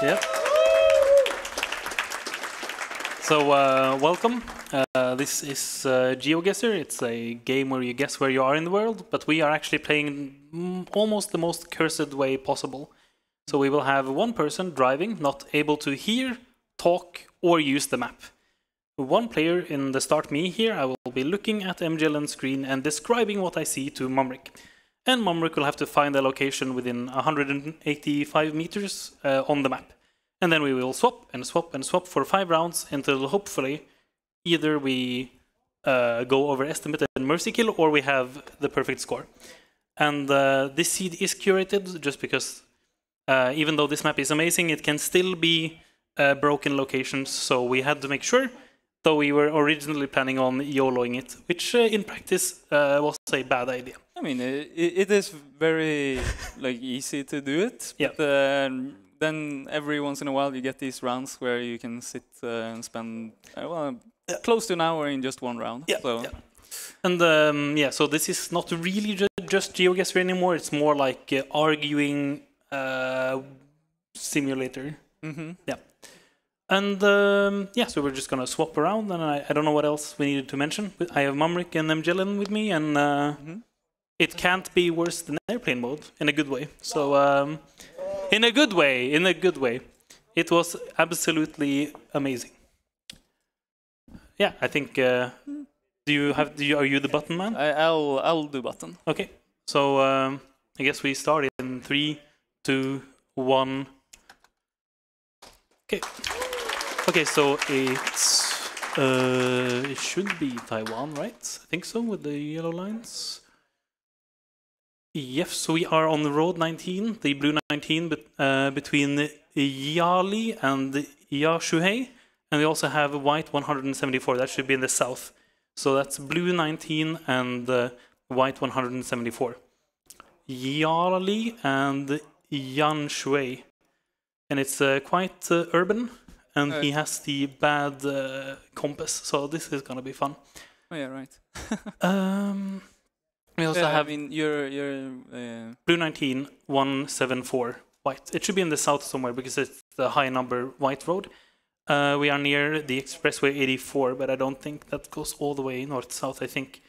Yep. So welcome. This is GeoGuessr. It's a game where you guess where you are in the world, but we are actually playing almost the most cursed way possible. So we will have one person driving, not able to hear, talk, or use the map. One player in the start me here, I will be looking at mgln screen and describing what I see to Mumrik. And Mumrik will have to find a location within 185 meters on the map. And then we will swap and swap and swap for 5 rounds until hopefully either we go over estimate and mercy kill, or we have the perfect score. And this seed is curated just because even though this map is amazing, it can still be broken locations. So we had to make sure, though we were originally planning on YOLOing it, which in practice was a bad idea. I mean, it is very like easy to do it, yeah. But then every once in a while you get these rounds where you can sit and spend close to an hour in just 1 round. Yeah, so. Yeah. And yeah, so this is not really just GeoGuessr anymore. It's more like arguing simulator. Mm-hmm. Yeah. And yeah, so we're just gonna swap around, and I don't know what else we needed to mention. I have Mumrik and mgln with me, and it can't be worse than airplane mode in a good way. So in a good way, it was absolutely amazing. Yeah, I think. Are you the button man? I'll do button. Okay. So I guess we start in 3, 2, 1. Okay. Okay, so it's, it should be Taiwan, right? I think so, with the yellow lines. Yes, so we are on the road 19, the blue 19, but, between Yali and Yanshui. And we also have white 174, that should be in the south. So that's blue 19 and white 174. Yali and Yanshui. And it's quite urban. And he has the bad compass, so this is gonna be fun. Oh yeah, right. We also have in your blue 19 174 white. It should be in the south somewhere because it's the high number white road. We are near the expressway 84, but I don't think that goes all the way north south. I think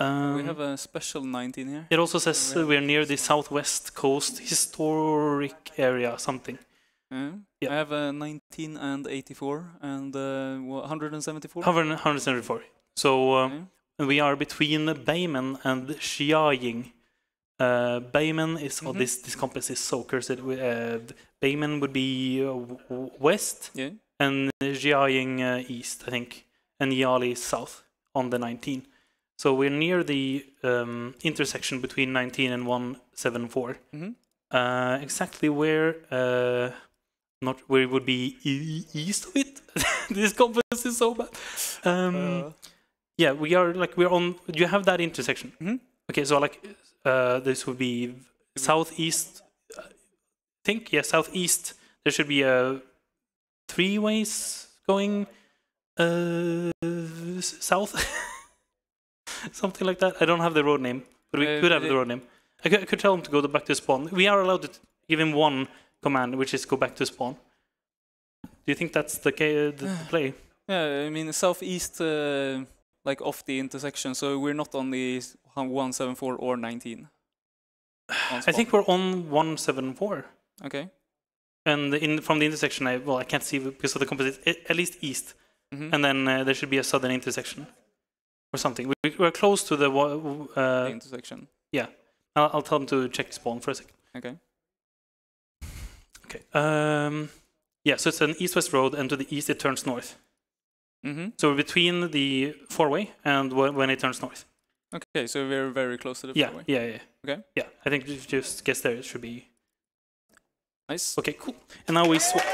we have a special 19 here. It also says we're near the southwest coast historic area, something. Yeah. I have a 19 and 84 and 174. 174. So we are between Baiman and Xiaying. Baiman is oh, this compass is so cursed. Baiman would be west, yeah. And Xiaying east, I think, and Yali south on the 19. So we're near the intersection between 19 and 174. Exactly where. Not where it would be east of it. This compass is so bad. Yeah, we are like we're on. Do you have that intersection? Okay, so like this would be southeast. I think southeast. There should be a 3 ways going south, something like that. I don't have the road name, but we could have the road name. I could tell him to go back to spawn. We are allowed to give him one command, which is go back to spawn. Do you think that's the play? Yeah, I mean southeast, like off the intersection, so we're not on the 174 or 19. I think we're on 174. Okay. And from the intersection, well, I can't see because of the composite. At least east, and then there should be a southern intersection, or something. We're close to the intersection. Yeah, I'll tell him to check spawn for a second. Okay. Okay. Yeah, so it's an east-west road, and to the east it turns north. So we're between the 4-way and when it turns north. Okay, so we're very close to the 4-way. Yeah. Okay. Yeah, I think just guess there it should be. Nice. Okay, cool. And now we swap.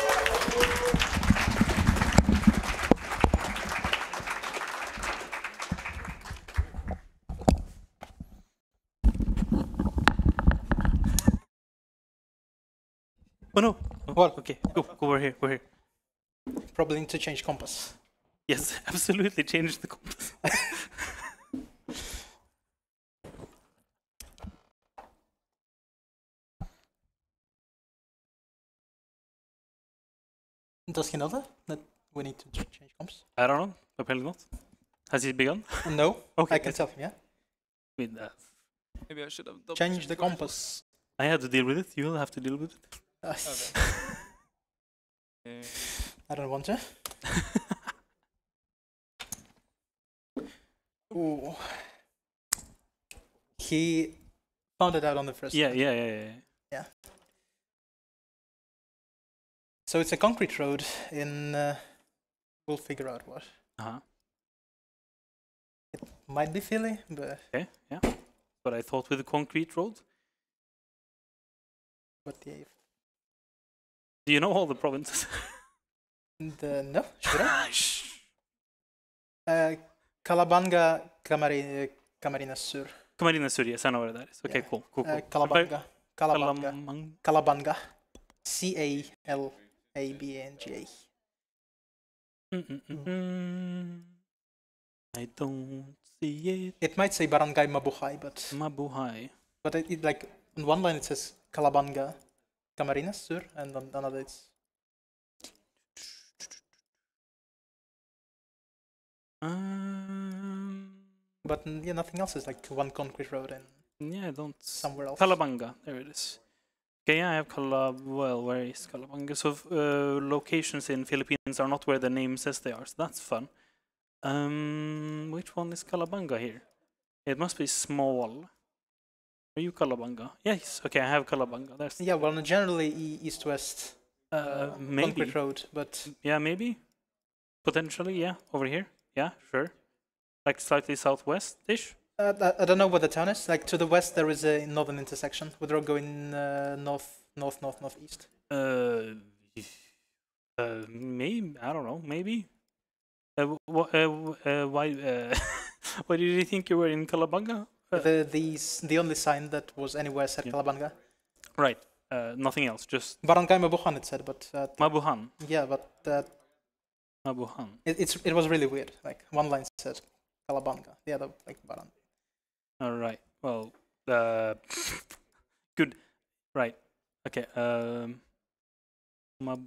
Oh no! Well, okay, go over here, Probably need to change compass. Yes, absolutely change the compass. There's another that we need to change comps? I don't know. Apparently not. Has it begun? No. Okay. I can tell him, yeah? With that. Maybe I should have double changed the compass. I had to deal with it. You'll have to deal with it. Okay. I don't want to. Ooh. He found it out on the first one. Yeah. So it's a concrete road in... we'll figure out what. Uh-huh. It might be Philly, but... Okay, yeah. But I thought with a concrete road. What the... Do you know all the provinces? No, should I? Calabanga, Camarines Sur. Camarines Sur, yes, I know where that is. Okay, yeah. Cool. Calabanga. Calabanga. C-A-L-A-B-A-N-G-A. I don't see it. It might say Barangay Mabuhay, but... Mabuhay. But it like, on one line it says Calabanga, Camarines Sur, and on another it's... But yeah, nothing else is like one concrete road and yeah, I don't somewhere else. Calabanga, there it is. Okay, yeah, I have well, where is Calabanga? So locations in Philippines are not where the name says they are. So that's fun. Which one is Calabanga here? It must be small. Are you Calabanga? Yes. Okay, I have Calabanga. There's yeah. Well, generally east-west concrete road, but yeah, maybe potentially yeah over here. Yeah, sure. Like slightly southwest-ish? I don't know what the town is. Like to the west there is a northern intersection. Would the road go in northeast? Maybe, I don't know, maybe? Why did you think you were in Calabanga? The only sign that was anywhere said yeah. Calabanga. Right, nothing else, just... Barangay Mabuhan it said, but... Mabuhan? Yeah, but... Mabuhan. It was really weird, like one line said Calabanga, the other like Baran. Alright, well, good, right, okay,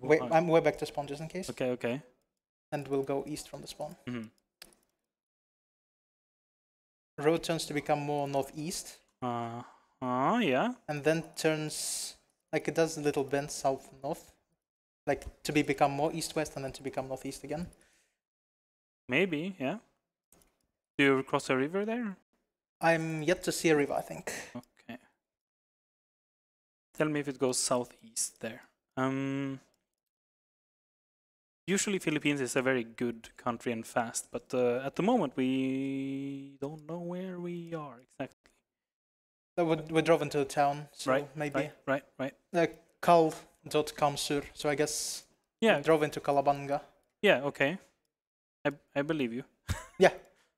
wait, I'm way back to spawn just in case. Okay. And we'll go east from the spawn. Road turns to become more northeast. Yeah. And then turns, like it does a little bend south-north. Like to become more east-west and then to become northeast again. Maybe, yeah. Do you cross a river there? I'm yet to see a river, I think. Okay. Tell me if it goes southeast there. Usually Philippines is a very good country and fast, but at the moment we don't know where we are exactly. So we drove into the town, so right, maybe. Right. Cal.com sur, so I guess yeah. We drove into Calabanga. Yeah, okay. I believe you. Yeah.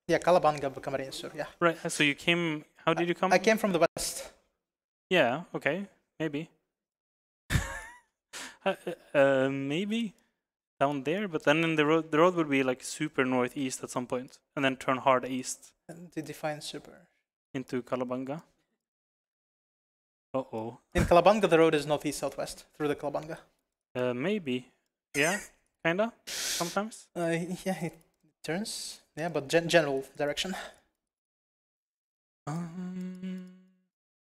Yeah, Calabanga, Camarines Sur, yeah. Right, so you came... How did you come? I came from the west. Yeah, okay, maybe. Maybe down there, but then in the road would be like super northeast at some point, and then turn hard east. And to define super. Into Calabanga. Uh-oh. In Calabanga, the road is northeast-southwest, through the Calabanga. Maybe. Yeah, kinda, sometimes. Yeah, it turns. Yeah, but general direction. I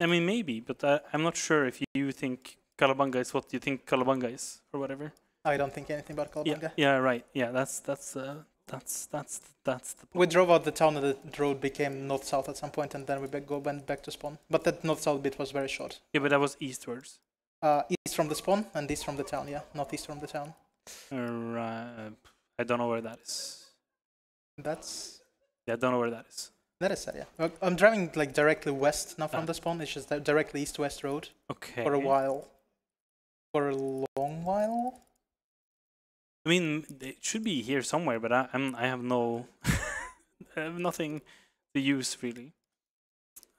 mean, maybe, but I'm not sure if you think Calabanga is what you think Calabanga is, or whatever. I don't think anything about Calabanga. Yeah, right. Yeah, that's the point. We drove out the town and the road became north-south at some point, and then we went back to spawn. But that north-south bit was very short. Yeah, but that was eastwards. East from the spawn and east from the town, yeah. Northeast from the town. I don't know where that is. That's... Yeah, I don't know where that is. That is that, yeah. I'm driving, like, directly west now from the spawn. It's just directly east-west road. Okay. For a while. For a long while? I mean, it should be here somewhere, but I have no... I have nothing to use, really.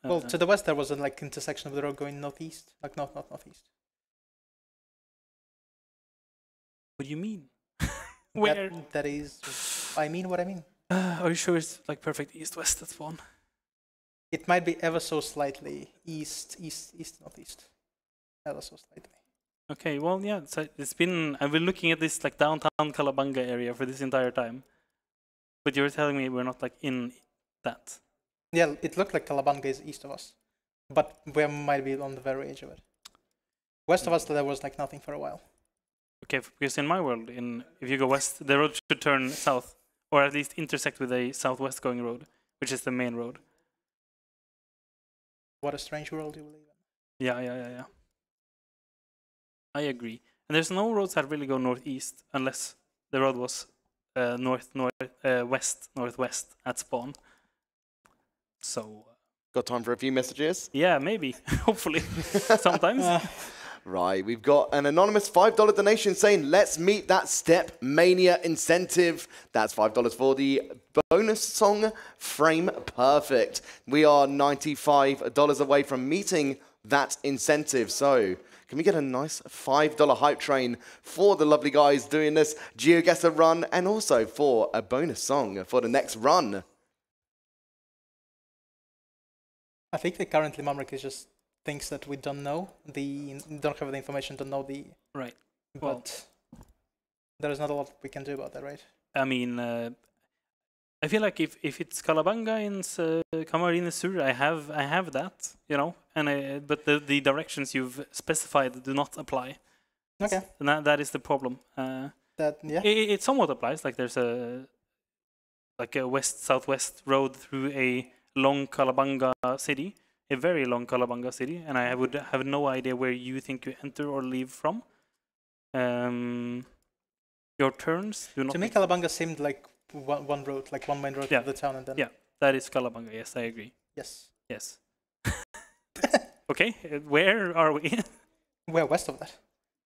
Well, to the west there was an, like, intersection of the road going northeast. Like, north-north-northeast. What do you mean? Where? That is... I mean what I mean. Are you sure it's like perfect east-west at spawn? It might be ever so slightly east-northeast. Ever so slightly. Okay, well, yeah, so it's been, I've been looking at this like downtown Calabanga area for this entire time, but you were telling me we're not like in that. Yeah, it looked like Calabanga is east of us, but we might be on the very edge of it. West of us, there was like nothing for a while. Okay, because in my world, if you go west, the road should turn south, or at least intersect with a southwest going road, which is the main road. What a strange world you live in. Yeah. I agree. And there's no roads that really go northeast, unless the road was northwest at spawn. So. Got time for a few messages? Yeah, maybe. Hopefully. Sometimes. Right, we've got an anonymous $5 donation saying, let's meet that Step Mania incentive. That's $5 for the bonus song, Frame Perfect. We are $95 away from meeting that incentive. So can we get a nice $5 hype train for the lovely guys doing this GeoGuessr run and also for a bonus song for the next run? I think that currently Mumrik is just things that we don't know, don't have the information to know the... Right. But well, there is not a lot we can do about that, right? I mean, I feel like if it's Calabanga and Camarines Sur, I have that, you know, and but the directions you've specified do not apply. Okay. And that is the problem. It somewhat applies, like there's a west-southwest road through a long Calabanga city. A very long Calabanga city, and I would have no idea where you think you enter or leave from. Your turns do not... To me, Calabanga seemed like one road, like one main road to the town, and then... Yeah, that is Calabanga, yes, I agree. Yes. Okay, where are we? We're west of that.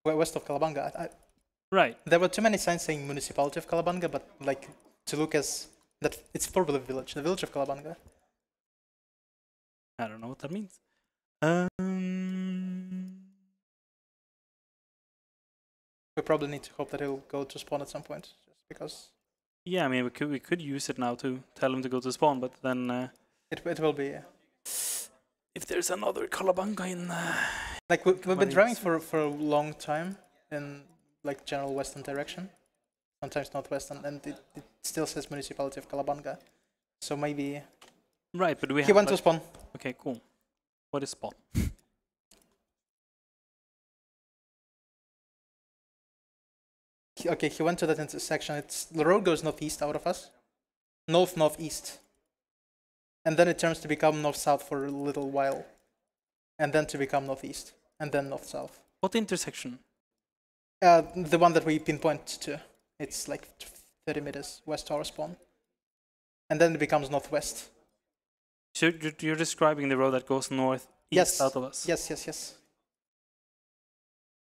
We're west of Calabanga. Right. There were too many signs saying municipality of Calabanga, but like, to look as... that it's probably the village of Calabanga. I don't know what that means. We probably need to hope that he'll go to spawn at some point, just because. Yeah, I mean we could use it now to tell him to go to spawn, but then. It will be. Yeah. If there's another Calabanga in. Like we've been driving for a long time in like general western direction, sometimes northwestern, and it still says municipality of Calabanga, so maybe. Right, but he went to spawn. Okay, cool. What is spawn? Okay, he went to that intersection. The road goes northeast out of us. North-northeast. And then it turns to become north-south for a little while. And then to become northeast. And then north-south. What intersection? The one that we pinpoint to. It's like 30 meters west of our spawn. And then it becomes northwest. So you're describing the road that goes northeast out of us? Yes.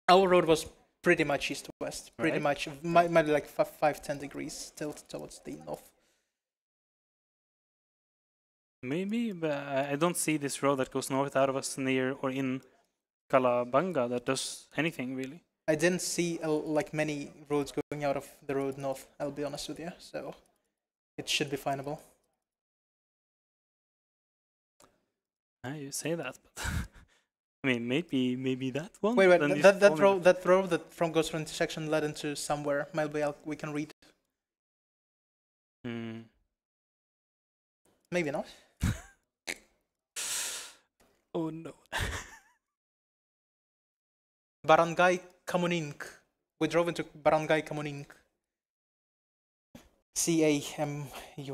Our road was pretty much east-west, pretty much, might be like 5-10 degrees still towards the north. Maybe, but I don't see this road that goes north out of us near or in Calabanga that does anything, really. I didn't see like many roads going out of the road north, I'll be honest with you, so it should be findable. You say that, but I mean, maybe that one. Wait, that road that from goes from intersection led into somewhere. Maybe we can read. Maybe not. Oh no. Barangay Camuning. We drove into Barangay Camuning. Camuning.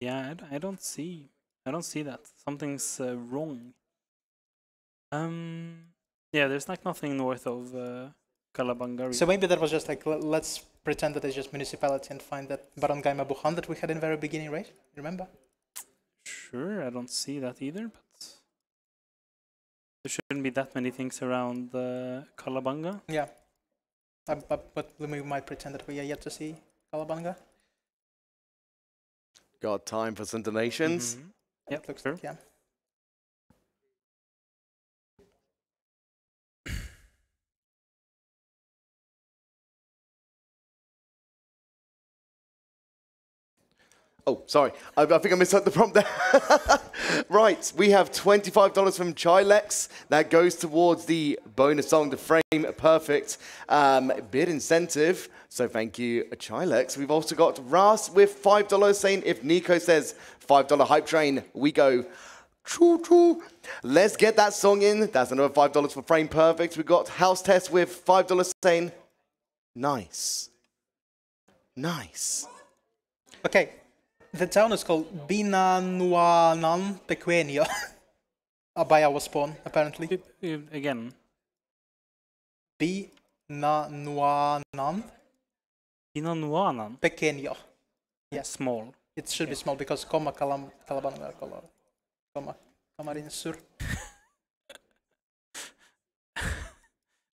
Yeah, I don't see that. Something's wrong. Yeah, there's like nothing north of Calabanga. So maybe that was just like, let's pretend that it's just municipality and find that Barangay Mabuhan that we had in the very beginning, right? Remember? Sure, I don't see that either, but there shouldn't be that many things around Calabanga. Yeah, but we might pretend that we are yet to see Calabanga. Got time for some donations. Yep, looks sure. Yeah. Oh, sorry. I think I misheard the prompt there. Right, we have $25 from Chilex. That goes towards the bonus song, The Frame Perfect bid incentive. So thank you, Chilex. We've also got Ras with $5 saying, if Nico says $5 hype train, we go choo-choo. Let's get that song in. That's another $5 for Frame Perfect. We've got House Test with $5 saying, nice. Nice. Okay. The town is called Binanuanan Pequenio. Abaya was born, apparently. Again. Binanuanan. Binanuanan. Pequenio. Yeah. Small. It should be small because Calabanga color. Camarines Sur.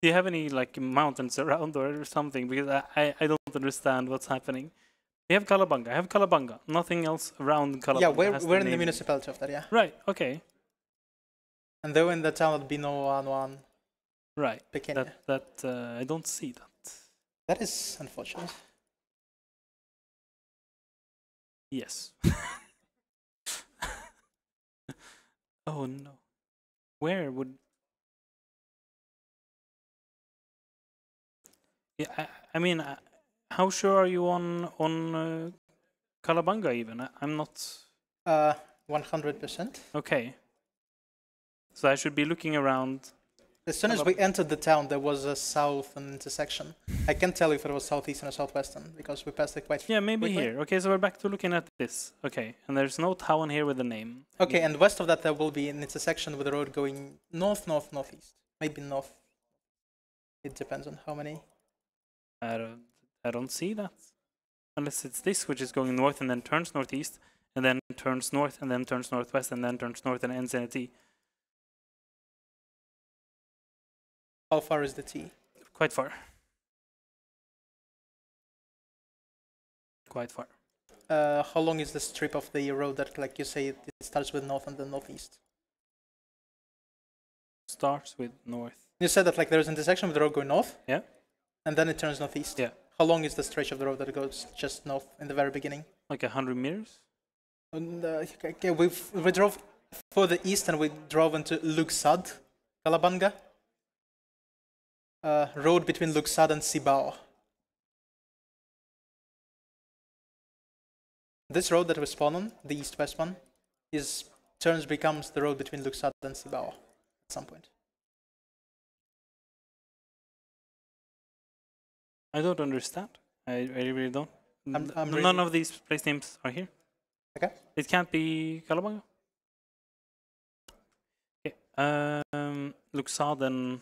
Do you have any like mountains around or something? Because I don't understand what's happening. We have Calabanga. I have Calabanga. Nothing else around Calabanga. Yeah, we're in the municipality of that, yeah. Right, okay. And they're in the town of Binanuanan. Right. Pequenio. I don't see that. That is unfortunate. Yes. Oh no. Where would... Yeah, I mean, how sure are you on Calabanga even? I'm not... 100%. Okay. So I should be looking around... As soon as we entered the town, there was a southern intersection. I can't tell if it was southeastern or southwestern, because we passed it quite far. Yeah, maybe quickly. Here. Okay, so we're back to looking at this. Okay, and there's no town here with a name. Okay, and west of that there will be an intersection with a road going north, north, northeast. Maybe north. It depends on how many. I don't see that. Unless it's this, which is going north and then turns northeast, and then turns north, and then turns northwest, and then turns north and ends in a T. How far is the T? Quite far. Quite far. How long is the strip of the road that, like you say, it starts with north and then northeast? Starts with north. You said that like there's an intersection with the road going north? Yeah. And then it turns northeast? Yeah. How long is the stretch of the road that goes just north in the very beginning? Like 100 meters? And, okay, we drove further east and we drove into Luksad, Calabanga. Road between Luksad and Sibao. This road that we spawn on, the east-west one, becomes the road between Luksad and Sibao at some point. I don't understand. I really don't. None of these place names are here. Okay. It can't be Calabanga. Okay. Luksad and...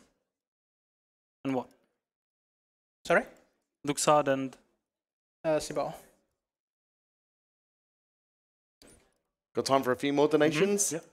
And what? Sorry? Luksad and... Sibao. Got time for a few more donations? Mm-hmm.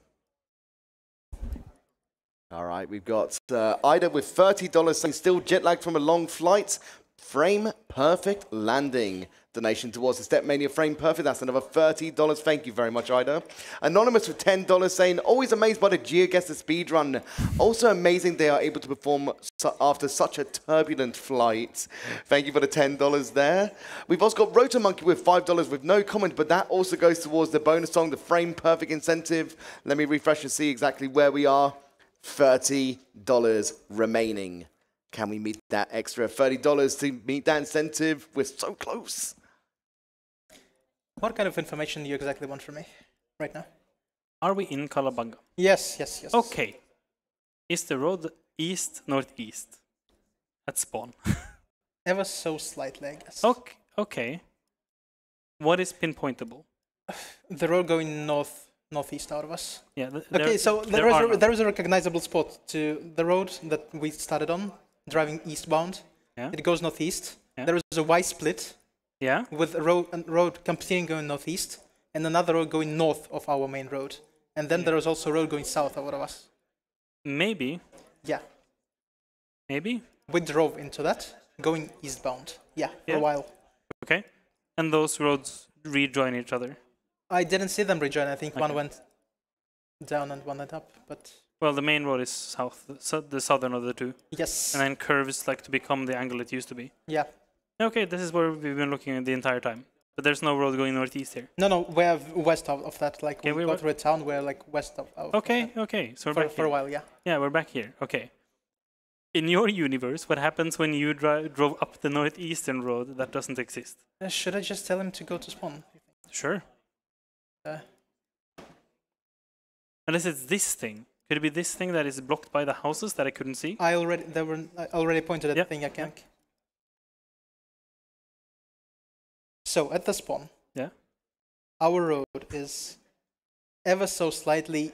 Yeah. All right, we've got Ida with $30 saying still jet lagged from a long flight. Frame Perfect landing. Donation towards the Stepmania Frame Perfect. That's another $30. Thank you very much, Ida. Anonymous with $10 saying, always amazed by the GeoGuessr speedrun. Also amazing they are able to perform after such a turbulent flight. Thank you for the $10 there. We've also got Rotomonkey with $5 with no comment, but that also goes towards the bonus song, the Frame Perfect incentive. Let me refresh and see exactly where we are. $30 remaining. Can we meet that extra $30 to meet that incentive? We're so close. What kind of information do you exactly want from me right now? Are we in Calabanga? Yes, yes, yes. Okay. Is the road east-northeast at spawn? Ever so slightly, I guess. Okay. Okay. What is pinpointable? The road going northeast out of us. Yeah. Okay, so there is a recognizable spot to the road that we started on, driving eastbound. Yeah. It goes northeast. Yeah. There is a Y split. Yeah. With a road continuing going northeast, and another road going north of our main road, and then there is also a road going south out of us. Maybe. Yeah. Maybe. We drove into that, going eastbound. Yeah, for a while. Okay. And those roads rejoin each other. I didn't see them rejoin. I think one went down and one went up, but. Well, the main road is south, so the southern of the two. Yes. And then curves like to become the angle it used to be. Yeah. Okay, this is where we've been looking at the entire time. But there's no road going northeast here. No, no, we're west of that. Like we go through a town, we're like west of okay, that. Okay. So we're back here. For a while, yeah. Yeah, we're back here. Okay. In your universe, what happens when you drove up the northeastern road that doesn't exist? Should I just tell him to go to spawn? Sure. Unless it's this thing. Could it be this thing that is blocked by the houses that I couldn't see? I already pointed at the thing I can't. Yep. So at the spawn, our road is ever so slightly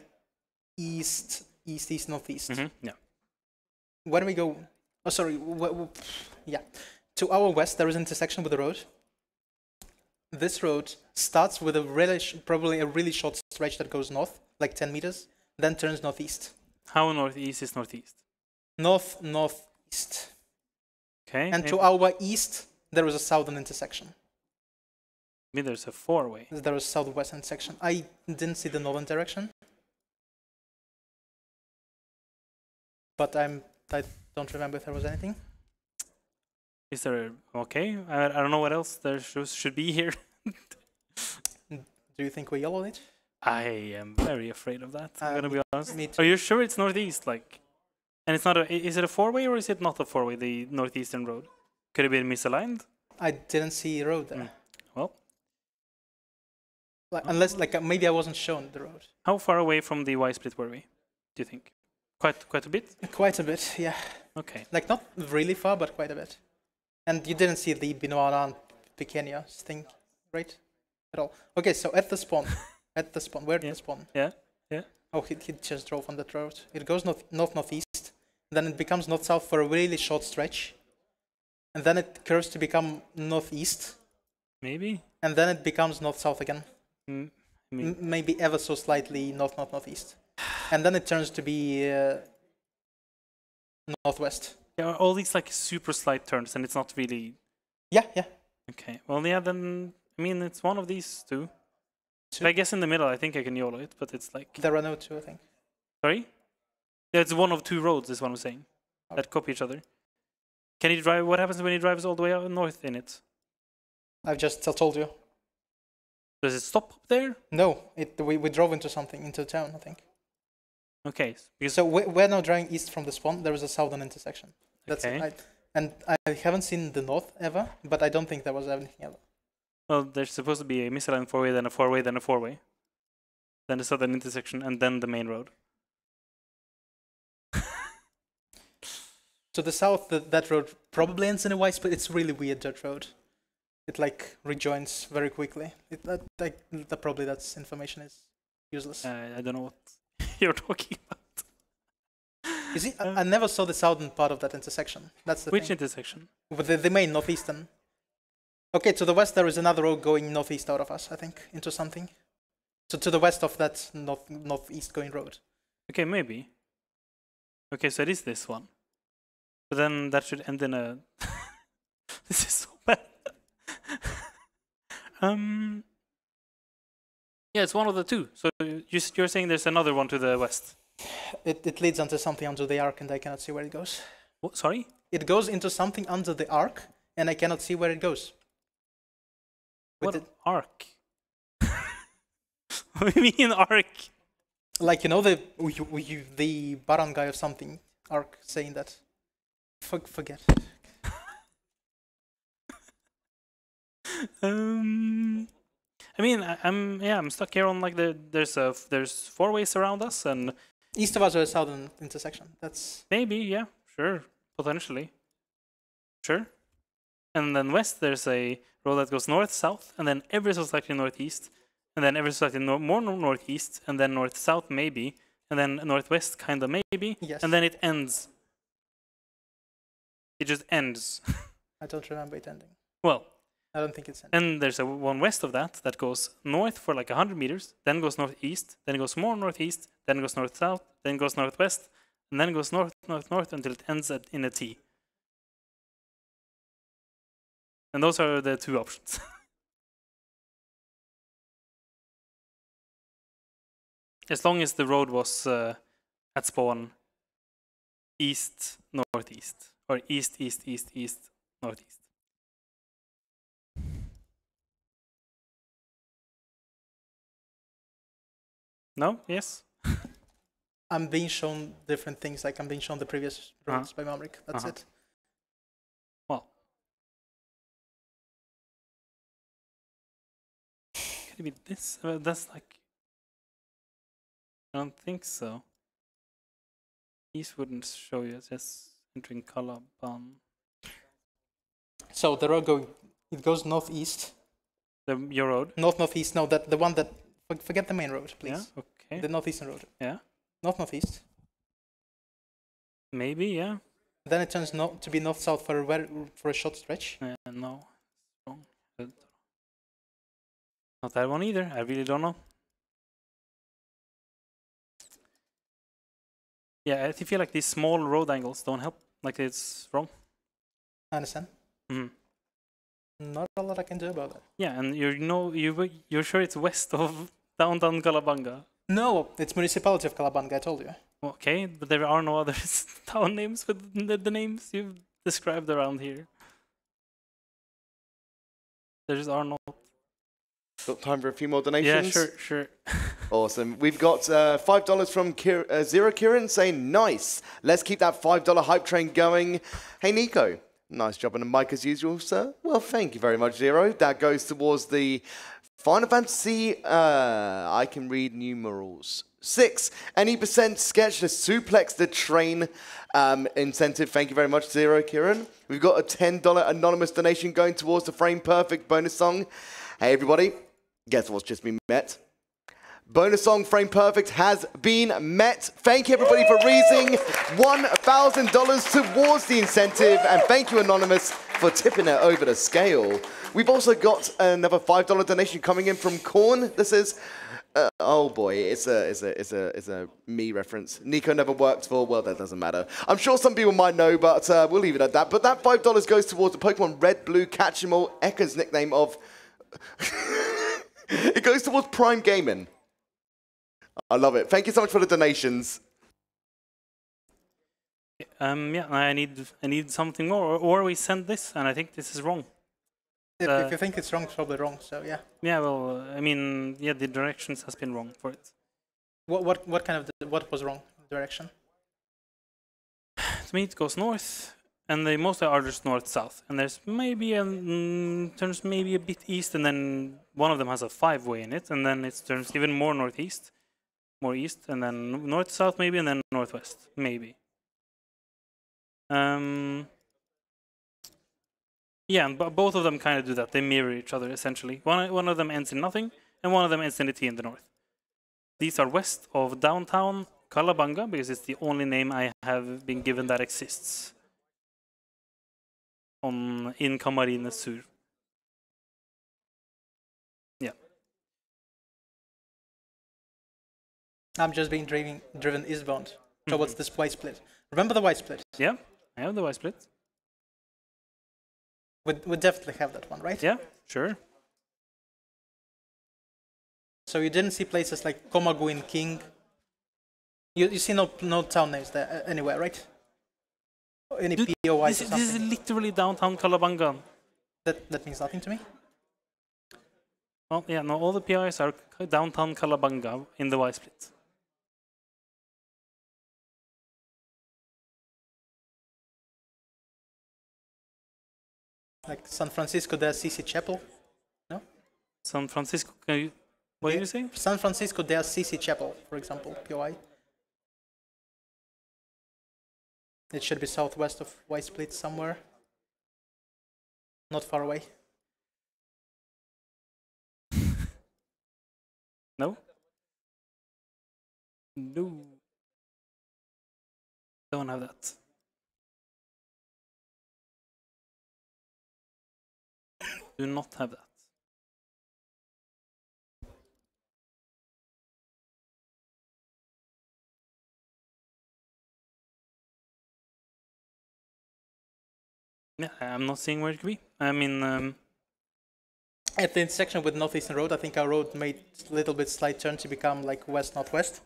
east northeast. Mm-hmm. Yeah. When we go, oh sorry, to our west there is an intersection with the road. This road starts with a really probably a really short stretch that goes north, like 10 meters, then turns northeast. How northeast is northeast? North northeast. Okay. And to our east there is a southern intersection. There's a four-way. There is southwestern section. I didn't see the northern direction, but I don't remember if there was anything. Is there okay? I don't know what else there should be here. Do you think we yellowed it? I am very afraid of that. I'm gonna be honest. Are you sure it's northeast? Like, and it's not a. Is it a four-way or is it not a four-way? The northeastern road could have been misaligned. I didn't see a road there. Mm. Well. Like, unless, like, maybe I wasn't shown the road. How far away from the Y split were we? Do you think? Quite a bit. Quite a bit, yeah. Okay. Like not really far, but quite a bit. And you didn't see the Binanuanan Pequenio thing, right? At all. Okay, so at the spawn, where did the spawn? Yeah, yeah. Oh, he just drove on that road. It goes north northeast, then it becomes north south for a really short stretch, and then it curves to become northeast. Maybe. And then it becomes north south again. Maybe ever so slightly north north northeast. And then it turns to be northwest. There are all these like super slight turns, and it's not really. Yeah, yeah. Okay. Well, yeah. Then I mean, it's one of these two. But I guess in the middle, I think I can YOLO it, but it's like there are no two, I think. Sorry. Yeah, it's one of two roads. Is what I'm saying. Okay. That copy each other. Can he drive? What happens when he drives all the way out north in it? I've just told you. Does it stop up there? No, we drove into something, into town, I think. Okay. So we're now driving east from the spawn. There is a southern intersection. That's okay. It. And I haven't seen the north ever, but I don't think there was anything ever. Well, there's supposed to be a misaligned four-way, then a four-way, then a four-way. Then the southern intersection, and then the main road. To the south, that road probably ends in a Y split. It's really weird, that road. It like rejoins very quickly. Probably that information is useless. I don't know what you're talking about. You see, I never saw the southern part of that intersection. That's the Which intersection? The main northeastern. Okay, to the west there is another road going northeast out of us, I think, into something. So to the west of that northeast going road. Okay, maybe. Okay, so it is this one. But then that should end in a. This is so bad. Yeah, it's one of the two. So you're saying there's another one to the west. It leads onto something under the arc, and I cannot see where it goes. What? Sorry? It goes into something under the arc, and I cannot see where it goes. What arc? What do you mean arc? Like, you know, the barangay of something arc saying that. Forget. I mean, I'm stuck here on like there's four ways around us, and east of us is a southern intersection. That's maybe, yeah, sure, potentially, sure. And then west there's a road that goes north south, and then ever so slightly northeast, and then ever so slightly more northeast, and then north south maybe, and then northwest kind of maybe, yes. And then it ends. It just ends. I don't remember it ending. Well. I don't think it's ending. And there's one west of that goes north for like 100 meters, then goes northeast, then goes more northeast, then goes north-south, then goes northwest, and then goes north-north-north until it ends in a T. And those are the two options. As long as the road was at spawn east-northeast, or east-east-east-east-northeast. No? Yes? I'm being shown different things, like I'm being shown the previous routes by Mamrik. That's it. Well. Could it be this? That's like... I don't think so. These wouldn't show you, it's just entering Calabanga. So the road going, it goes northeast. Your road? Not northeast, no, that, the one that, forget the main road, please. Yeah, okay. The northeastern road. Yeah. North northeast. Maybe, yeah. Then it turns not to be north south for a short stretch. No. Not that one either, I really don't know. Yeah, I feel like these small road angles don't help, like it's wrong. I understand. Not a lot I can do about that. Yeah, and you know, you're sure it's west of downtown Calabanga? No, it's municipality of Calabanga, I told you. Okay, but there are no other town names with the names you've described around here. There just are not. Got time for a few more donations? Yeah, sure. Awesome. We've got $5 from Zero Kieran saying, nice. Let's keep that $5 hype train going. Hey, Nico. Nice job on the mic as usual, sir. Well, thank you very much, Zero. That goes towards the Final Fantasy, I can read numerals. 6, any percent sketch to suplex the train incentive. Thank you very much, Zero Kieran. We've got a $10 anonymous donation going towards the Frame Perfect bonus song. Hey, everybody. Guess what's just been met? Bonus song Frame Perfect has been met. Thank you, everybody, for raising $1,000 towards the incentive. And thank you, Anonymous, for tipping it over the scale. We've also got another $5 donation coming in from Korn. This is, oh boy, it's a me reference. Nico never worked for, well, that doesn't matter. I'm sure some people might know, but we'll leave it at that. But that $5 goes towards the Pokemon Red, Blue, Catch 'em all, Ekans nickname of... It goes towards Prime Gaming. I love it. Thank you so much for the donations. Yeah, I need something more, or we send this, and I think this is wrong. If you think it's wrong, it's probably wrong. So yeah. Yeah, well, I mean, yeah, the directions has been wrong for it. What kind of what was wrong direction? To me, it goes north, and they mostly are just north-south, and there's maybe a turns maybe a bit east, and then one of them has a 5-way in it, and then it turns even more northeast, more east, and then north-south maybe, and then northwest maybe. Yeah, but both of them kind of do that. They mirror each other essentially. One of them ends in nothing, and one of them ends in a T in the north. These are west of downtown Calabanga because it's the only name I have been given that exists. In Camarines Sur. Yeah. I'm just being driven eastbound towards this white split. Remember the white split? Yeah, I have the white split. We definitely have that one, right? Yeah, sure. So you didn't see places like Komaguin King. You see no town names there anywhere, right? Any POI or something. This is literally downtown Calabanga. That means nothing to me. Well, yeah, no, all the POIs are downtown Calabanga in the Y split. Like San Francisco, de Assisi Chapel? No? San Francisco, what did you say? San Francisco, de Assisi Chapel, for example, POI. It should be southwest of Y Split somewhere. Not far away. No? No. Don't have that. Do not have that. Yeah, I'm not seeing where it could be. I mean, at the intersection with Northeastern Road, I think our road made a little bit slight turn to become like west-northwest,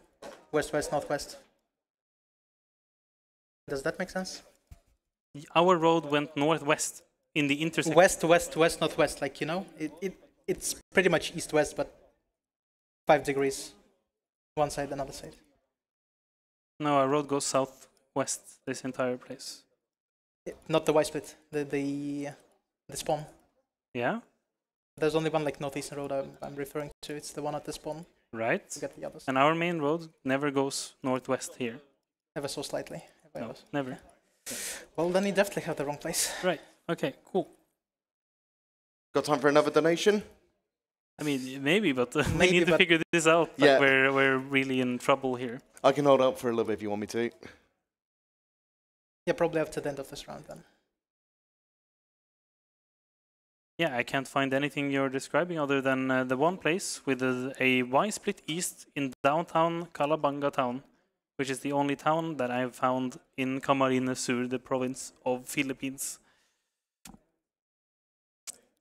west-west-northwest. Does that make sense? Our road went northwest in the intersection. West-west-west-northwest, like, you know, it's pretty much east-west, but 5 degrees One side, another side. No, our road goes southwest, this entire place. Yeah, not the Y split, the spawn. Yeah? There's only one like northeastern road I'm referring to, it's the one at the spawn. Right. You get the others. And our main road never goes northwest here. Ever so slightly. No, never. Yeah. Yeah. Well, then you definitely have the wrong place. Right, okay, cool. Got time for another donation? I mean, maybe, but we need to figure this out. Like, yeah. We're really in trouble here. I can hold up for a little bit if you want me to. Yeah, probably up to the end of this round then. Yeah, I can't find anything you're describing other than the one place with a Y split east in downtown Calabanga town, which is the only town that I've found in Camarines Sur, the province of Philippines.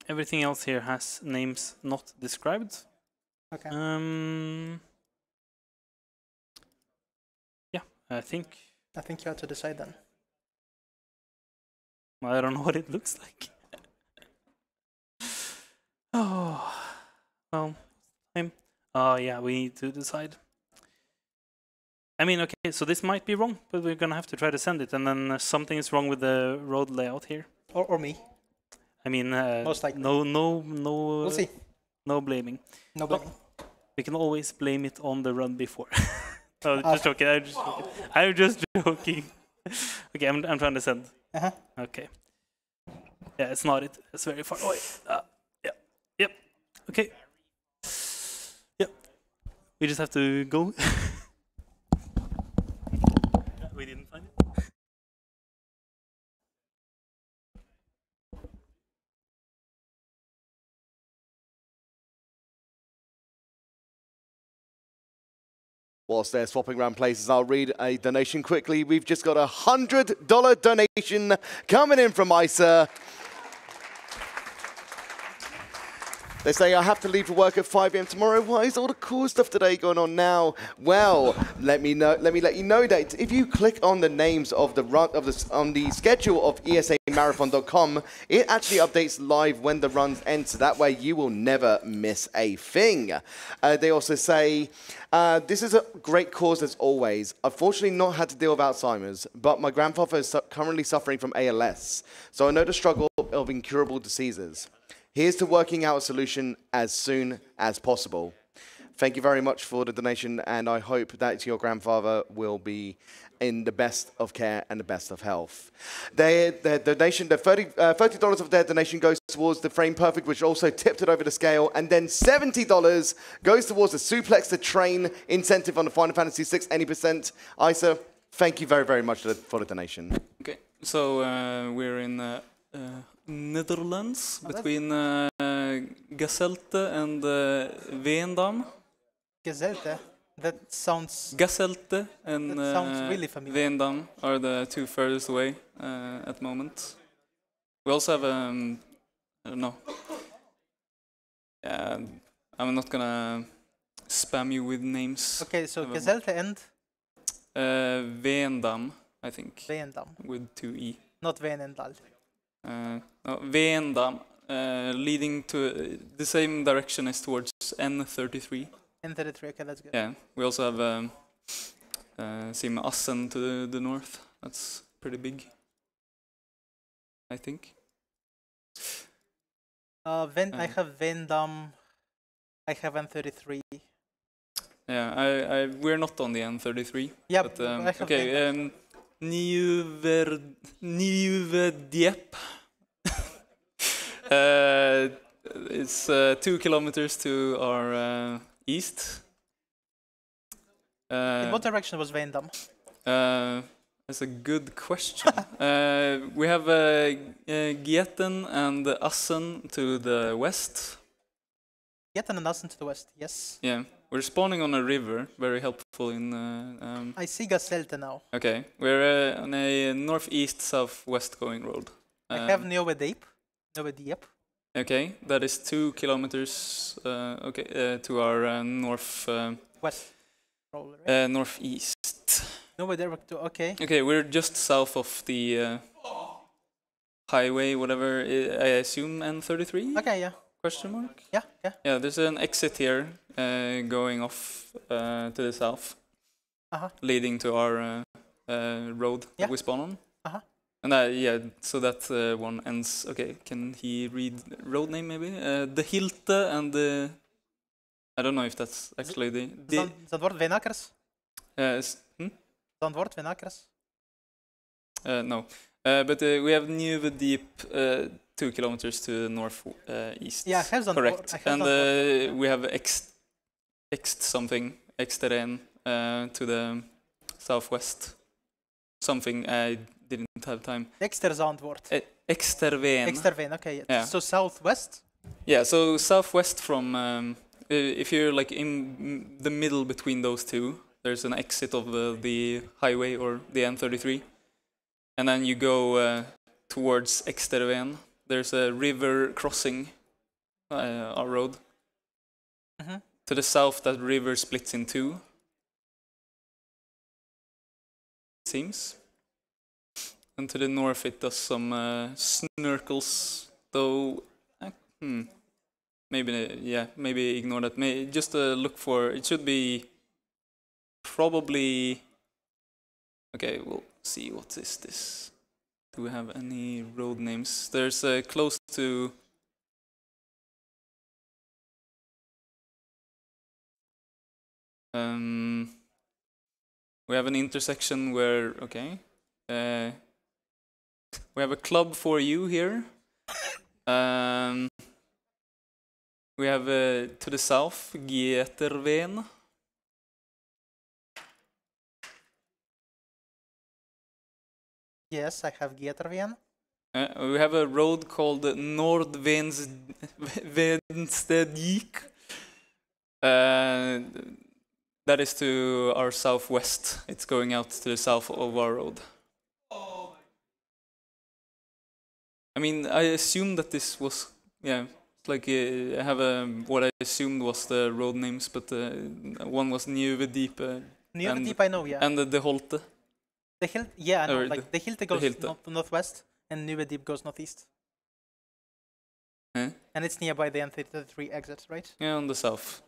Everything else here has names not described. Okay. Yeah, I think you have to decide then. I don't know what it looks like. Oh, well, time. Oh yeah, we need to decide. I mean, okay, so this might be wrong, but we're gonna have to try to send it, and then something is wrong with the road layout here. Or me. I mean, most likely. no, we'll see. No blaming. No blaming. But we can always blame it on the run before. No, just joking. I'm just joking. I'm just joking. Okay, I'm trying to send. Uh-huh. Okay. Yeah, it's not it. It's very far away. Yeah. Yep. Okay. Yep. We just have to go. We didn't find it. Whilst they're swapping around places, I'll read a donation quickly. We've just got $100 donation coming in from ISA. They say, I have to leave for work at 5 AM tomorrow. Why is all the cool stuff today going on now? Well, let me let you know that if you click on the names of the on the schedule of esamarathon.com, it actually updates live when the runs end, so that way you will never miss a thing. They also say, this is a great cause as always. Unfortunately, not had to deal with Alzheimer's, but my grandfather is currently suffering from ALS, so I know the struggle of incurable diseases. Here's to working out a solution as soon as possible. Thank you very much for the donation, and I hope that your grandfather will be in the best of care and the best of health. Their donation, the $30 of their donation goes towards the Frame Perfect, which also tipped it over the scale, and then $70 goes towards the Suplex the Train incentive on the Final Fantasy VI, any percent. Isa, thank you very, very much for the donation. Okay, so we're in... Netherlands, between Gasselte and Veendam. Gasselte? That sounds... Gasselte and really Veendam are the two furthest away at the moment. We also have, I don't know, I'm not gonna spam you with names. Okay, so Gasselte and? Veendam, I think. Veendam. With 2 E. Not Veenendal. No, Veendam, leading to the same direction as towards N33. N33, okay, that's good. Yeah, we also have seen Assen to the north. That's pretty big, I think. I have Veendam, I have N33. Yeah, we're not on the N33. Yeah, but I have okay. Nieuwe Dieppe. It's 2 kilometers to our east. In what direction was Veendam? That's a good question. We have Gieten and Assen to the west. Gieten and Assen to the west, yes. Yeah. We're spawning on a river, very helpful in... I see Gasselte now. Okay, we're on a northeast-southwest going road. I have Nieuwe Dieppe. Nieuwe Dieppe. Okay, that is 2 kilometers okay, to our north... west. Probably, right? Northeast. Nieuwe Dieppe, okay. Okay, we're just south of the highway, whatever, I assume N33? Okay, yeah. Question mark? Yeah, yeah. Yeah, there's an exit here going off to the south, leading to our road that we spawn on. And yeah, so that one ends. Okay, can he read road name maybe? De Hilte and the... I don't know if that's actually the... Zandvoort Veenakers? Zandvoort Veenakers? No. But we have Nieuwe Dieppe 2 kilometers to the northeast. Yeah, I have done correct. And we have Exterrein to the southwest. Something I didn't have time. Exterveen. Exterveen, okay. Yeah. So southwest? Yeah, so southwest from, if you're like in the middle between those two, there's an exit of the highway or the N33. And then you go towards Exterveen. There's a river crossing our road. To the south, that river splits in two. Seems. And to the north, it does some snorkels, though. Maybe, yeah, maybe ignore that. Just look for it. Should be probably. Okay, we'll see. What is this? Do we have any road names? There's close to. We have an intersection where. Okay. We have a club for you here. We have to the south, Gieterveen. Yes, I have Gieterveen. We have a road called Noordveensedijk. That is to our southwest. It's going out to the south of our road. I mean, I assumed that this was, yeah, like I have what I assumed was the road names, but one was Nieuwe Dieppe. Nieuwe Diepe, I know, yeah. And the Holte. The Hilt, yeah, I know, like the Hilte goes northwest, and Nieuwe Dieppe goes northeast. And it's nearby the N33 exit, right? Yeah, on the south.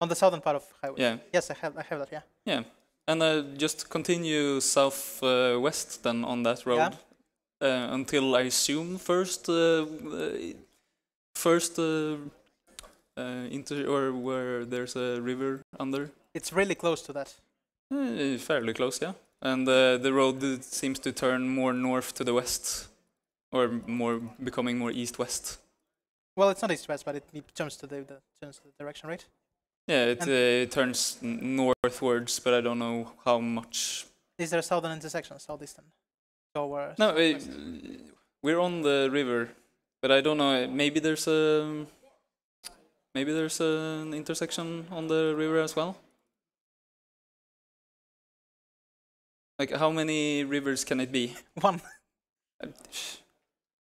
On the southern part of the highway. Yeah. Yes, I have that, yeah. Yeah, and just continue southwest then on that road. Yeah. Until I assume first or where there's a river under. It's really close to that. Fairly close, yeah. And the road seems to turn more north to the west, or more becoming more east-west. Well, it's not east-west, but it turns to the direction, right? Yeah, it turns northwards, but I don't know how much. Is there a southern intersection, southeastern? No, we're on the river, but I don't know. Maybe there's an intersection on the river as well. Like, how many rivers can it be? One.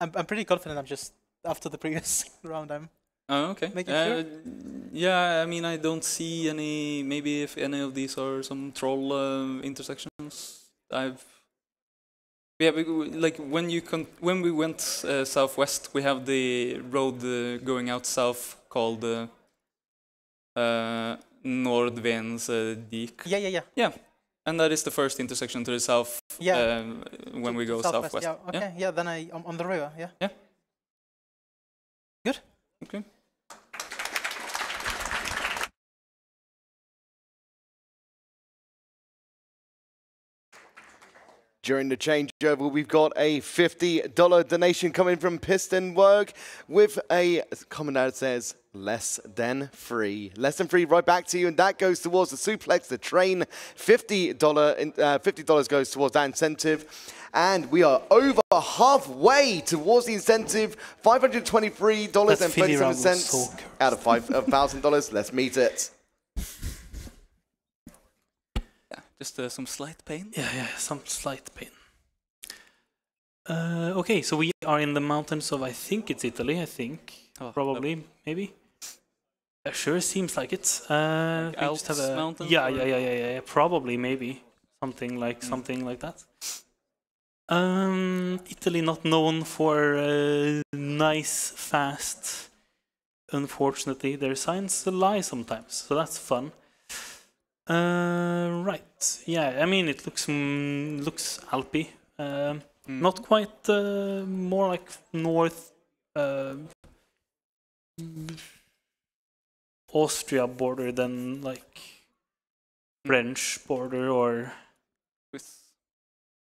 I'm pretty confident. I'm just after the previous round. Oh, okay. Making sure. Yeah, I mean, I don't see any. Maybe if any of these are some troll intersections, I've. Yeah, like when we went southwest, we have the road going out south called Noordveensedijk. Yeah, yeah, yeah. Yeah, and that is the first intersection to the south. Yeah. When we go southwest. Yeah. Okay. Yeah. Then I'm on the river. Yeah. Yeah. Good. Okay. During the changeover, we've got a $50 donation coming from Piston Work with a comment that says, less than free. Less than free, right back to you. And that goes towards the suplex, the train. $50 goes towards that incentive. And we are over halfway towards the incentive. $523.37 out of $5,000. Let's meet it. Just some slight pain? Yeah, yeah, some slight pain. Okay, so we are in the mountains of, I think it's Italy, I think. Oh, probably, maybe. Sure, seems like it. Like Alps mountains? Yeah, probably, maybe. Something like that. Italy not known for nice, fast unfortunately, their signs lie sometimes, so that's fun. Right, yeah, I mean, it looks looks Alpy. Not quite, more like north Austria border than like French border or Swiss.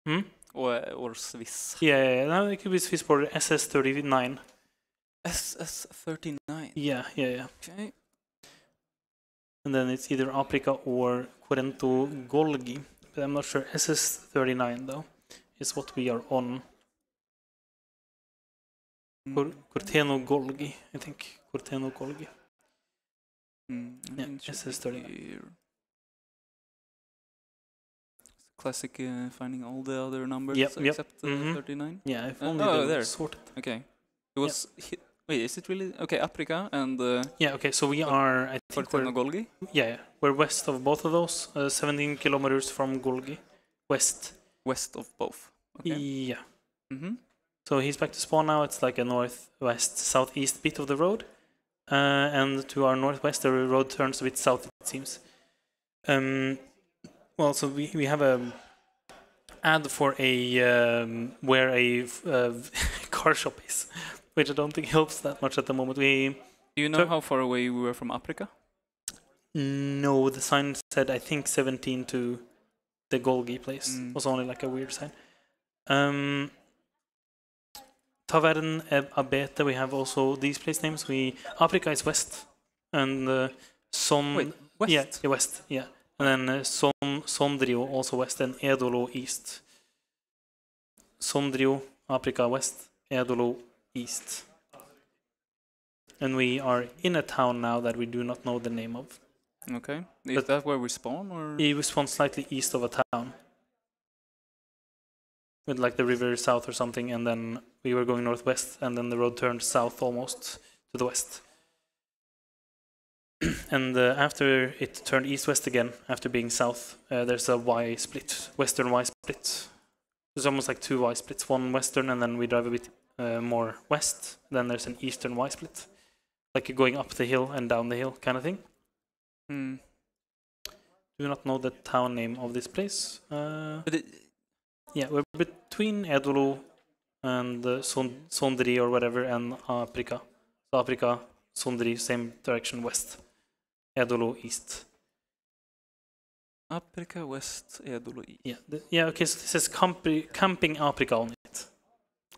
Hmm? Or Swiss. Yeah, no, it could be Swiss border, SS39. SS39? Yeah. Okay. And then it's either Africa or Corteno Golgi, but I'm not sure. SS39 though is what we are on. Corteno Golgi, I think. Corteno Golgi. Yeah, SS39. Classic finding all the other numbers except 39. Yeah, I've only there. Sorted. Okay. It was wait, is it really? Okay, Africa and yeah, okay, so we are, I think, Corteno Golgi? Yeah, we're west of both of those, 17 kilometers from Golgi. West of both. Okay. Yeah. So he's back to spawn now. It's like a northwest, southeast bit of the road. And to our northwest, the road turns a bit south, it seems. Well, so we have a ad for a where a car shop is, which I don't think helps that much at the moment. Do you know how far away we were from Africa? No, the sign said, I think, 17 to the Golgi place. It was only like a weird sign. Tavern Abete, we have also these place names. Africa is west, and Son... Wait, west? Yeah, west, yeah. And then Sondrio, also west, and Edolo, east. Sondrio, Africa, west, Edolo, east. And we are in a town now that we do not know the name of. Okay. Is that where we spawn, or...? We spawn slightly east of a town. With like the river south or something, and then we were going northwest, and then the road turned south almost to the west. And after it turned east-west again, after being south, there's a Y split, western Y split. There's almost like two Y splits, one western, and then we drive a bit more west, then there's an eastern Y split. Like going up the hill and down the hill kind of thing. Do not know the town name of this place. But yeah, we're between Edolo and Sondri or whatever, and Africa. So Africa, Sondri, same direction, west. Edolo, east. Africa, west, Edolo, east. Yeah, yeah, okay, so this is Camping Africa on it. Okay,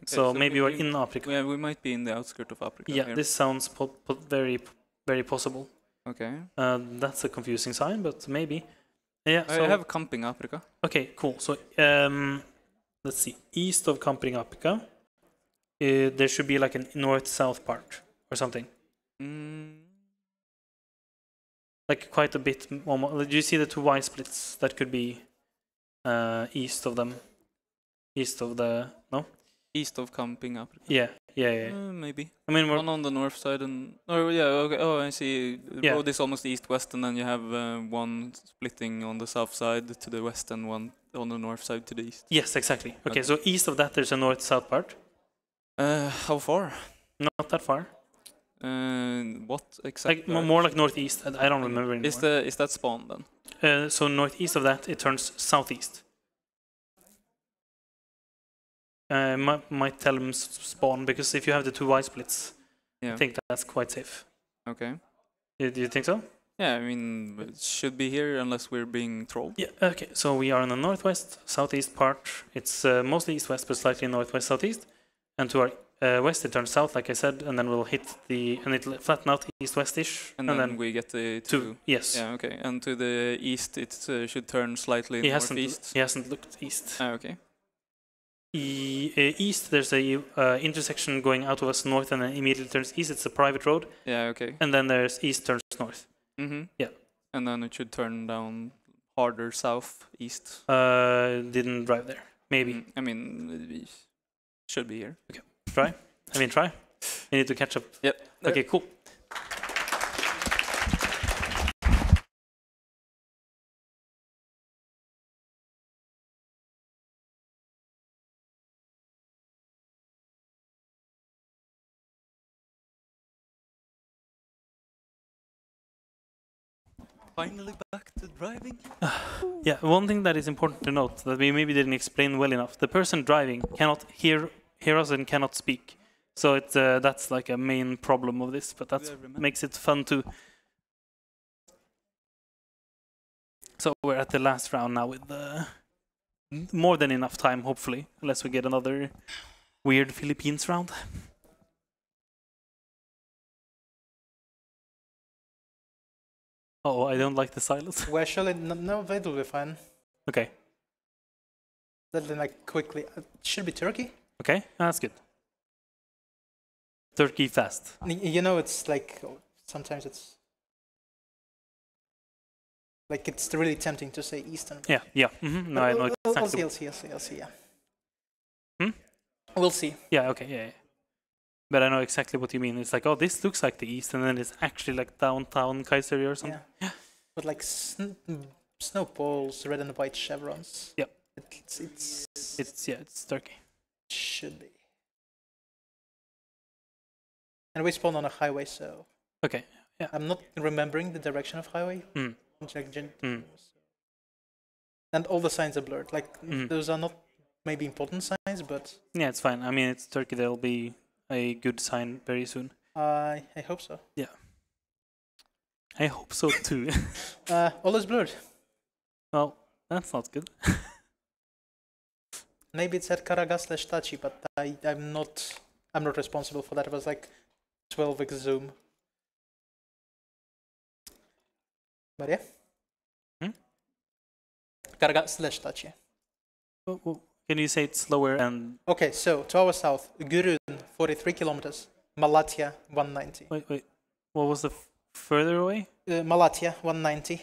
so maybe we're in Africa. Yeah, we might be in the outskirts of Africa. Yeah, here. This sounds very, very possible. Okay. That's a confusing sign, but maybe. Yeah, I have Camping Africa. Okay, cool. So let's see. East of Camping Africa, there should be like a north-south part or something. Like quite a bit. Almost. Do you see the two Y splits? That could be east of them. East of the East of Camping Africa. Yeah. Maybe. I mean, one on the north side and okay. Oh, I see. Yeah. Road is almost east-west, and then you have one splitting on the south side to the west, and one on the north side to the east. Yes, exactly. Okay, so east of that, there's a north-south part. How far? Not that far. What exactly? Like, more like northeast. I don't remember anymore. Is that spawn then? So northeast of that, it turns southeast. Might tell him spawn, because if you have the two Y splits, I think that's quite safe. Okay. Do you think so? Yeah, I mean, it should be here unless we're being trolled. Yeah, okay, so we are in the northwest, southeast part. It's mostly east-west, but slightly northwest, southeast. And to our west, it turns south, like I said, and then we'll hit the... And it'll flatten out east-west-ish. And then we get the two. Yes. Yeah, okay. And to the east, it should turn slightly northeast. He hasn't looked east. Ah, okay. East, there's a intersection going out of us north, and then immediately turns east. It's a private road. Yeah, okay. And then there's east turns north. Yeah. And then it should turn down harder south east. Didn't drive there. Maybe. I mean, should be here. Okay. Try. I mean, try. You need to catch up. Yep. Okay. Cool. finally back to driving? Yeah, one thing that is important to note that we maybe didn't explain well enough. The person driving cannot hear us and cannot speak. So it, that's like a main problem of this, but that makes it fun too. So we're at the last round now with more than enough time, hopefully, unless we get another weird Philippines round. Oh, I don't like the silence. We're surely no, they'll be fine. Okay. Then I quickly should be Turkey. Okay, that's good. Turkey fast. You know, it's like sometimes it's like it's really tempting to say Eastern. Yeah, yeah. Mm-hmm. No, I know. We'll see. We'll see. Yeah. Hmm? We'll see. Yeah. Okay. Yeah. But I know exactly what you mean. It's like, oh, this looks like the East, and then it's actually like downtown Kayseri or something. Yeah. But like snow poles, red and white chevrons. Yep. It's Turkey. It should be. And we spawned on a highway, so. Okay. Yeah. I'm not remembering the direction of highway. Mm. And all the signs are blurred. Like those are not maybe important signs, but. Yeah, it's fine. I mean, it's Turkey. There'll be a good sign very soon. I hope so. Yeah. I hope so too. All is blurred. Well, that's not good. Maybe it's at Karaga/Tachi, but I'm not responsible for that. It was like 12x zoom. But yeah. Hmm? Karaga/Tachi. Oh, oh. Can you say it slower and... Okay, so to our south, Gürun, 43 kilometers, Malatya, 190. Wait, what was the further away? Malatya, 190.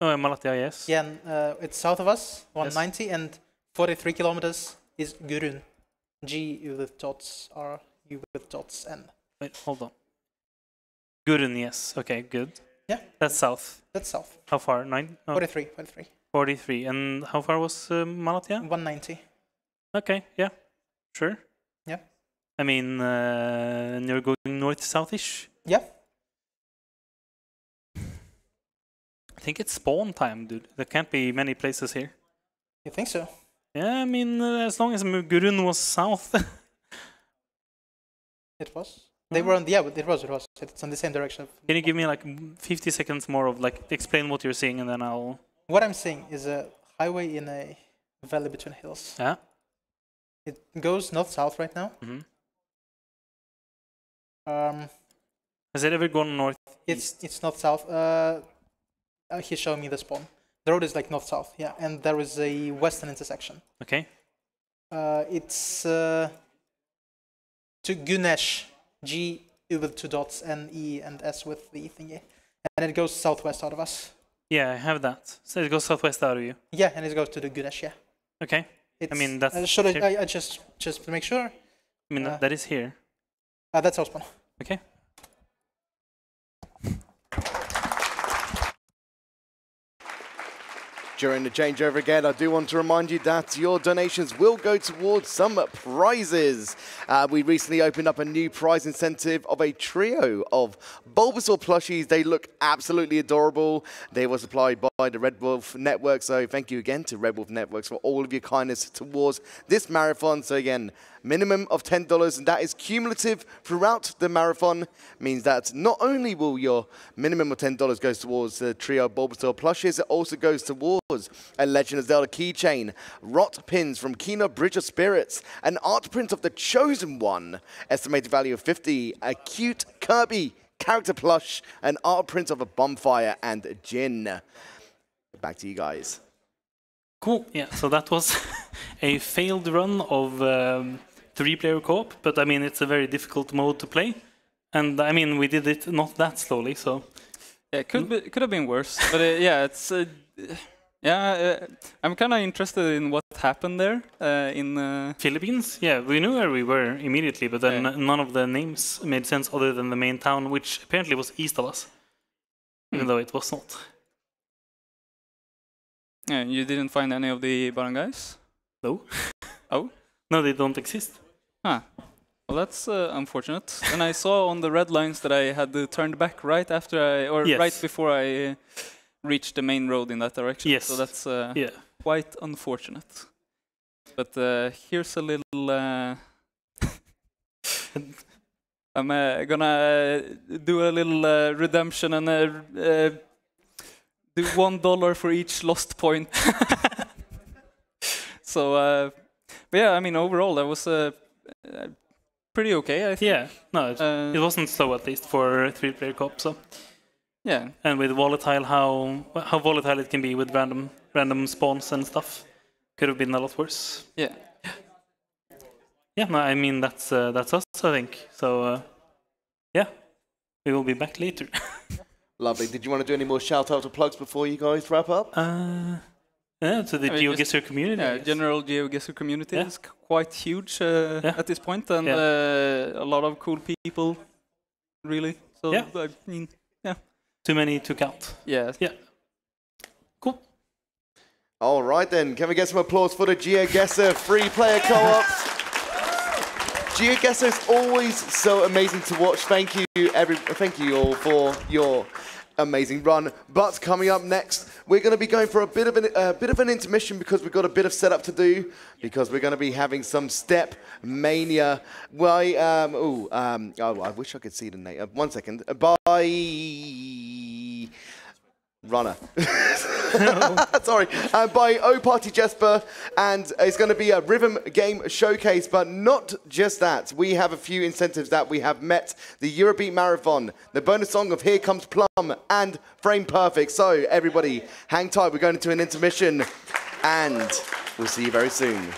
Oh, Malatya, yes. Yeah, and, it's south of us, 190, yes. And 43 kilometers is Gürun. G with dots, R, U with dots, N. Wait, hold on. Gürun, yes. Okay, good. Yeah. That's south. That's south. How far? 43. 43. And how far was Malatya? 190. Okay, yeah. Sure. Yeah. I mean, you're going north-southish? Yeah. I think it's spawn time, dude. There can't be many places here. You think so? Yeah, I mean, as long as Gurun was south. It was? They were on the, yeah, it was. It's in the same direction. Can you give me like 50 seconds more of like, explain what you're seeing and then I'll... What I'm seeing is a highway in a valley between hills. Yeah. It goes north-south right now. Has it ever gone north? It's north-south. He's showing me the spawn. The road is like north-south, yeah. And there is a western intersection. Okay. It's to Gunesh. G with two dots, N, E, and S with the thingy. And it goes southwest out of us. Yeah, I have that. So it goes southwest out of you. Yeah, and it goes to the Gunesh, yeah. Okay. It's, I mean, that's... I just to make sure. I mean, that is here. That's our spawn. Okay. During the changeover again, I do want to remind you that your donations will go towards some prizes. We recently opened up a new prize incentive of a trio of Bulbasaur plushies. They look absolutely adorable. They were supplied by the Red Wolf Network. So thank you again to Red Wolf Networks for all of your kindness towards this marathon. So again, minimum of $10, and that is cumulative throughout the marathon. Means that not only will your minimum of $10 goes towards the trio of Bulbasaur plushies, it also goes towards a Legend of Zelda keychain, Rot Pins from Kena Bridge of Spirits, an art print of The Chosen One, estimated value of $50, a cute Kirby character plush, an art print of a bonfire, and a gin. Back to you guys. Cool. Yeah, so that was a failed run of 3-player co-op, but I mean, it's a very difficult mode to play. And I mean, we did it not that slowly, so... Yeah, it could have been worse, but yeah, it's... Yeah, I'm kind of interested in what happened there in Philippines. Yeah, we knew where we were immediately, but then none of the names made sense other than the main town, which apparently was east of us, even though it was not. Yeah, you didn't find any of the barangays? No. Oh? No, they don't exist. Ah. Well, that's unfortunate. And I saw on the red lines that I had turned back right after I, or yes, right before I reached the main road in that direction. Yes. So that's quite unfortunate. But here's a little. I'm gonna do a little redemption and do $1 for each lost point. So, but yeah, I mean, overall that was pretty okay, I think. Yeah, no, it wasn't slow, at least for three-player co-op. So yeah, and with volatile, how volatile it can be with random spawns and stuff, could have been a lot worse. Yeah. Yeah, no, I mean, that's us, I think. So, yeah, we will be back later. Lovely. Did you want to do any more shout-out or plugs before you guys wrap up? Yeah, to the GeoGuessr community. Yeah, general GeoGuessr community is quite huge at this point, and a lot of cool people, really. So, yeah. I mean, yeah. Too many to count. Yeah. Yeah. Cool. All right, then. Can we get some applause for the GeoGuessr free-player co-op? GeoGuessr is always so amazing to watch. Thank you, thank you all for your amazing run. But coming up next, we're going to be going for a bit of an intermission because we've got a bit of setup to do, because we're going to be having some Step Mania. By oh, I wish I could see the name. One second. By Runner. Sorry, by O Party Jesper, and it's going to be a rhythm game showcase, but not just that. We have a few incentives that we have met: the Eurobeat Marathon, the bonus song of Here Comes Plum, and Frame Perfect. So everybody, hang tight. We're going into an intermission, and we'll see you very soon.